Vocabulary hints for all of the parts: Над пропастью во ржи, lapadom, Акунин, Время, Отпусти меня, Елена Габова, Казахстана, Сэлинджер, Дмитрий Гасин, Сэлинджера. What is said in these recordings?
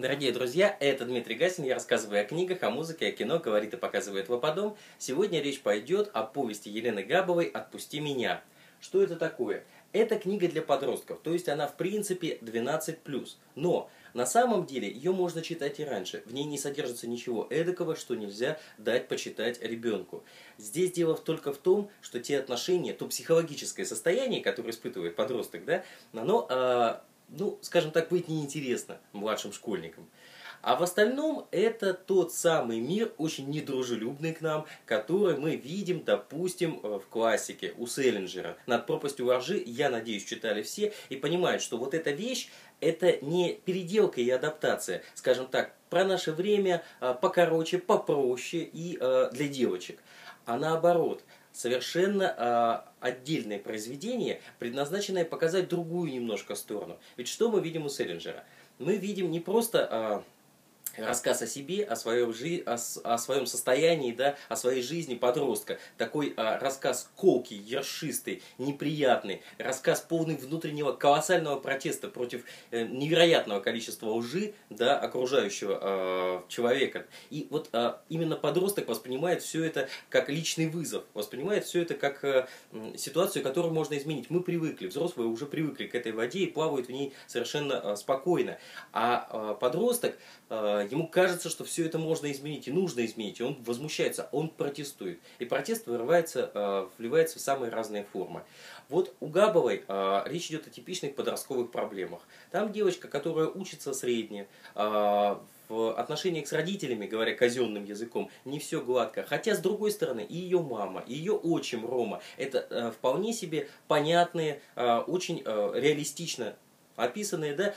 Дорогие друзья, это Дмитрий Гасин, я рассказываю о книгах, о музыке, о кино, говорит и показывает Вападом. Сегодня речь пойдет о повести Елены Габовой «Отпусти меня». Что это такое? Это книга для подростков, то есть она в принципе 12+. Но на самом деле ее можно читать и раньше. В ней не содержится ничего эдакого, что нельзя дать почитать ребенку. Здесь дело только в том, что те отношения, то психологическое состояние, которое испытывает подросток, да, оно... ну, скажем так, будет неинтересно младшим школьникам. А в остальном это тот самый мир, очень недружелюбный к нам, который мы видим, допустим, в классике у Сэлинджера. «Над пропастью во ржи», я надеюсь, читали все и понимают, что вот эта вещь, это не переделка и адаптация, скажем так, про наше время покороче, попроще и для девочек. А наоборот, совершенно отдельное произведение, предназначенное показать другую немножко сторону. Ведь что мы видим у Сэлинджера? Мы видим не просто рассказ о себе, о своем состоянии, да, о своей жизни подростка. Такой рассказ колкий, ершистый, неприятный, рассказ полный внутреннего колоссального протеста против невероятного количества лжи, да, окружающего человека. И вот именно подросток воспринимает все это как личный вызов, воспринимает все это как ситуацию, которую можно изменить. Мы привыкли, взрослые уже привыкли к этой воде и плавают в ней совершенно спокойно. А подросток... ему кажется, что все это можно изменить и нужно изменить, и он возмущается, он протестует. И протест вливается в самые разные формы. Вот у Габовой речь идет о типичных подростковых проблемах. Там девочка, которая учится средне, в отношениях с родителями, говоря казенным языком, не все гладко. Хотя, с другой стороны, и ее мама, и ее отчим Рома, это вполне себе понятные, очень реалистично описанные, да,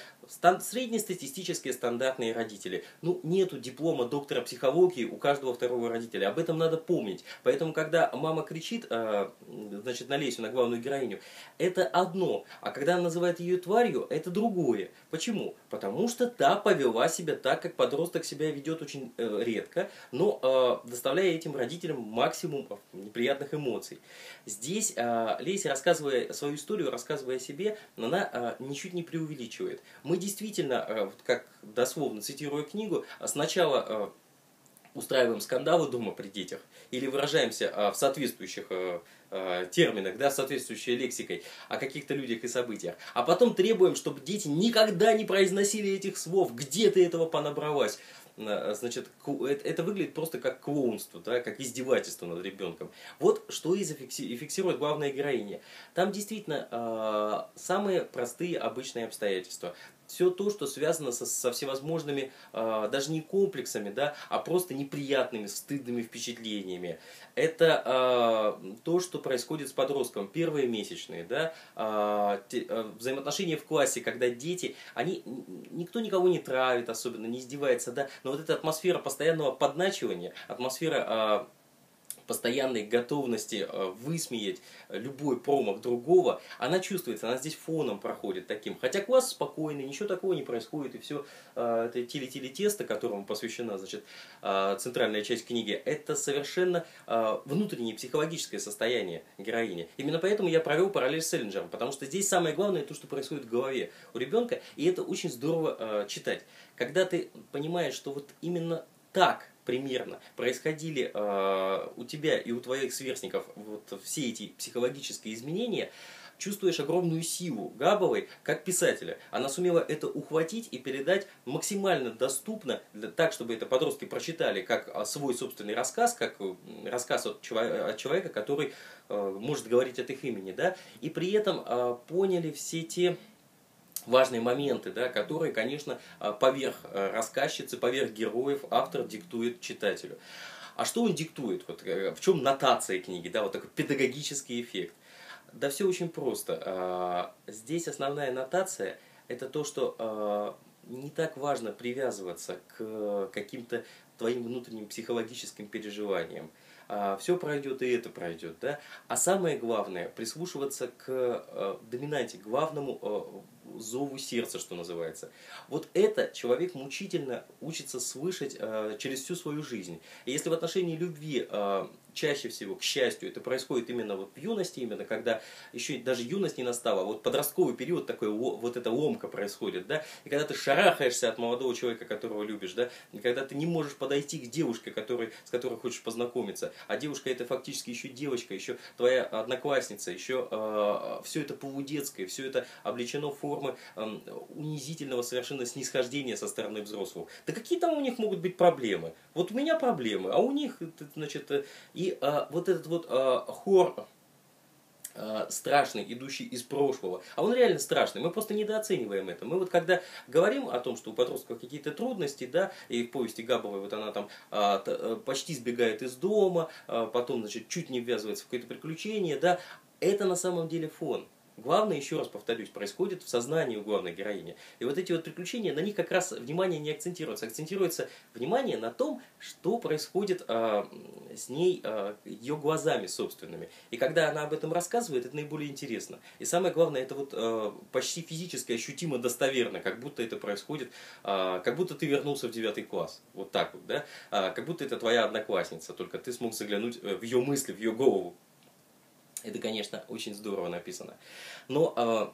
среднестатистические стандартные родители. Ну, нету диплома доктора психологии у каждого второго родителя. Об этом надо помнить. Поэтому, когда мама кричит, значит, на Лесю, на главную героиню, это одно. А когда она называет ее тварью, это другое. Почему? Потому что та повела себя так, как подросток себя ведет очень редко, но доставляя этим родителям максимум неприятных эмоций. Здесь Леся, рассказывая свою историю, рассказывая о себе, она ничуть не преувеличивает. Мы действительно, как дословно цитирую книгу, сначала устраиваем скандалы дома при детях или выражаемся в соответствующих терминах, да, соответствующей лексикой о каких-то людях и событиях, а потом требуем, чтобы дети никогда не произносили этих слов, где ты этого понабралась. Значит, это выглядит просто как клоунство, да, как издевательство над ребенком. Вот что и фиксирует главная героиня. Там действительно самые простые обычные обстоятельства. Все то, что связано со всевозможными, даже не комплексами, да, а просто неприятными, стыдными впечатлениями. Это то, что происходит с подростком. Первые месячные, да, взаимоотношения в классе, когда дети, никто никого не травит особенно, не издевается, да, но вот эта атмосфера постоянного подначивания, атмосфера постоянной готовности высмеять любой промах другого, она чувствуется, она здесь фоном проходит таким. Хотя класс спокойный, ничего такого не происходит, и все это теле-теле-тесто, которому посвящена, значит, центральная часть книги, это совершенно внутреннее психологическое состояние героини. Именно поэтому я провел параллель с Сэлинджером, потому что здесь самое главное то, что происходит в голове у ребенка, и это очень здорово читать. Когда ты понимаешь, что вот именно так примерно происходили у тебя и у твоих сверстников вот все эти психологические изменения, чувствуешь огромную силу Габовой как писателя. Она сумела это ухватить и передать максимально доступно, так, чтобы это подростки прочитали как свой собственный рассказ, как рассказ от человека, который может говорить от их имени, да, и при этом поняли все те важные моменты, да, которые, конечно, поверх рассказчицы, поверх героев автор диктует читателю. А что он диктует? Вот, в чем нотация книги, да, вот такой педагогический эффект? Да все очень просто. Здесь основная нотация – это то, что не так важно привязываться к каким-то твоим внутренним психологическим переживаниям. Все пройдет, и это пройдет, да? А самое главное – прислушиваться к доминанте, главному зову сердца, что называется. Вот это человек мучительно учится слышать через всю свою жизнь. И если в отношении любви чаще всего, к счастью, это происходит именно вот в юности, именно когда еще даже юность не настала, вот подростковый период такой, вот эта ломка происходит, да, и когда ты шарахаешься от молодого человека, которого любишь, да, и когда ты не можешь подойти к девушке, с которой хочешь познакомиться, а девушка это фактически еще девочка, еще твоя одноклассница, еще все это полудетское, все это облечено в формы унизительного совершенно снисхождения со стороны взрослого. Да какие там у них могут быть проблемы? Вот у меня проблемы, а у них, значит, и вот этот вот хор страшный, идущий из прошлого, а он реально страшный, мы просто недооцениваем это. Мы вот когда говорим о том, что у подростков какие-то трудности, да, и в повести Габовой вот она там почти сбегает из дома, потом, значит, чуть не ввязывается в какое-то приключение, да, это на самом деле фон. Главное, еще раз повторюсь, происходит в сознании у главной героини. И вот эти вот приключения, на них как раз внимание не акцентируется. Акцентируется внимание на том, что происходит с ней, ее глазами собственными. И когда она об этом рассказывает, это наиболее интересно. И самое главное, это вот почти физически, ощутимо достоверно, как будто это происходит, как будто ты вернулся в 9 класс. Вот так вот, да? Как будто это твоя одноклассница, только ты смог заглянуть в ее мысли, в ее голову. Это, конечно, очень здорово написано. Но,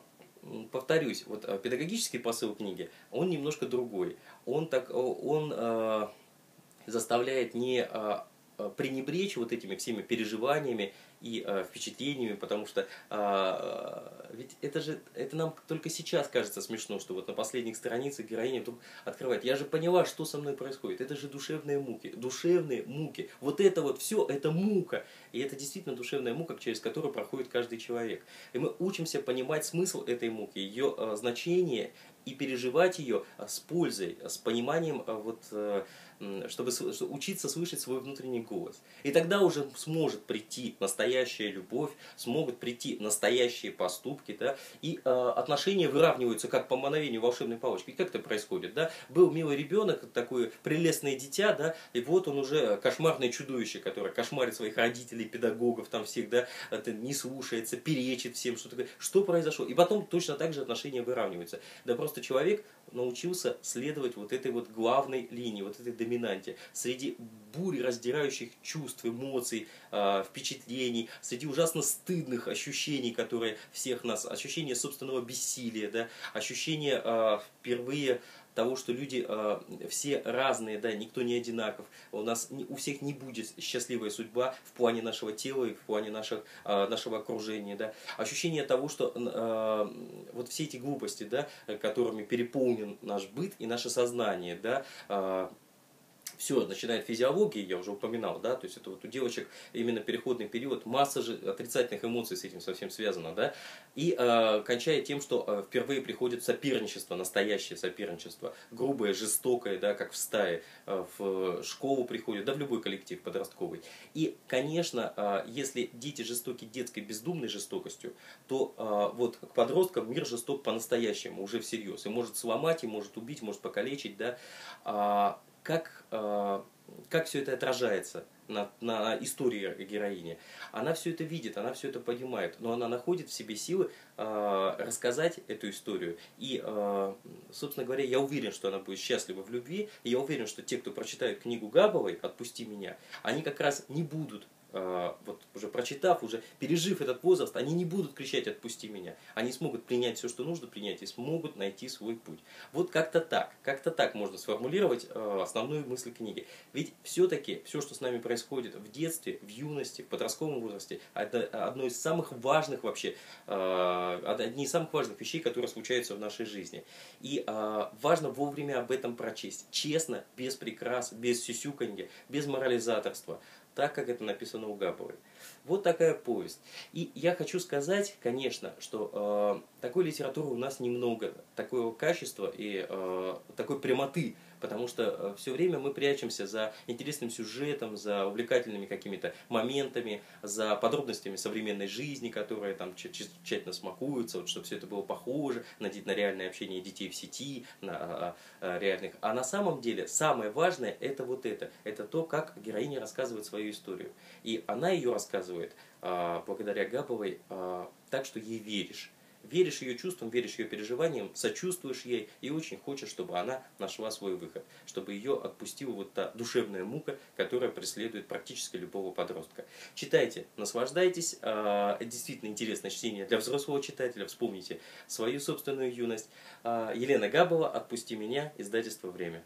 повторюсь, вот педагогический посыл книги, он немножко другой. Он заставляет не пренебречь вот этими всеми переживаниями и впечатлениями, потому что ведь это нам только сейчас кажется смешно, что вот на последних страницах героиня вдруг открывает. Я же поняла, что со мной происходит. Это же душевные муки. Душевные муки. Вот это вот все, это мука. И это действительно душевная мука, через которую проходит каждый человек. И мы учимся понимать смысл этой муки, ее значение и переживать ее с пользой, с пониманием, чтобы учиться слышать свой внутренний голос. И тогда уже сможет прийти настоящая любовь, смогут прийти настоящие поступки, да, и отношения выравниваются как по мановению волшебной палочки. Как это происходит, да? Был милый ребенок, такое прелестное дитя, да, и вот он уже кошмарное чудовище, которое кошмарит своих родителей, педагогов, там всех, да, не слушается, перечит всем, что такое, что произошло. И потом точно так же отношения выравниваются. Да просто человек научился следовать вот этой вот главной линии, вот этой доминанте. Среди бури раздирающих чувств, эмоций, впечатлений, среди ужасно стыдных ощущений, которые всех нас, ощущение собственного бессилия, да, ощущение впервые того, что люди все разные, да, никто не одинаков, у нас у всех не будет счастливая судьба в плане нашего тела и в плане нашего окружения, да. Ощущение того, что вот все эти глупости, да, которыми переполнен наш быт и наше сознание, да, все, начиная от физиологии, я уже упоминал, да, то есть это вот у девочек именно переходный период, масса же отрицательных эмоций с этим совсем связана, да, и кончая тем, что впервые приходит соперничество, настоящее соперничество, грубое, жестокое, да, как в стае, в школу приходит, да, в любой коллектив подростковый. И, конечно, если дети жестоки детской бездумной жестокостью, то вот к подросткам мир жесток по-настоящему, уже всерьез, и может сломать, и может убить, может покалечить, да, как все это отражается на истории героини. Она все это видит, она все это понимает, но она находит в себе силы рассказать эту историю. И, собственно говоря, я уверен, что она будет счастлива в любви, и я уверен, что те, кто прочитает книгу Габовой «Отпусти меня», они как раз не будут, вот уже прочитав, уже пережив этот возраст, они не будут кричать «отпусти меня». Они смогут принять все, что нужно принять, и смогут найти свой путь. Вот как-то так можно сформулировать основную мысль книги. Ведь все-таки все, что с нами происходит в детстве, в юности, в подростковом возрасте, это одно из самых важных вообще, одни из самых важных вещей, которые случаются в нашей жизни. И важно вовремя об этом прочесть. Честно, без прикрас, без сюсюканья, без морализаторства. Так, как это написано у Габовой. Вот такая повесть. И я хочу сказать, конечно, что такой литературы у нас немного, такого качества и такой прямоты, потому что все время мы прячемся за интересным сюжетом, за увлекательными какими-то моментами, за подробностями современной жизни, которые там тщательно смакуются, вот, чтобы все это было похоже на реальное общение детей в сети, на реальных. А на самом деле самое важное это вот это. Это то, как героиня рассказывает свою историю. И она ее рассказывает благодаря Габовой так, что ей веришь. веришь ее чувствам, веришь ее переживаниям, сочувствуешь ей и очень хочешь, чтобы она нашла свой выход, чтобы ее отпустила вот та душевная мука, которая преследует практически любого подростка. Читайте, наслаждайтесь, действительно интересное чтение для взрослого читателя, вспомните свою собственную юность. Елена Габова, «Отпусти меня», издательство «Время».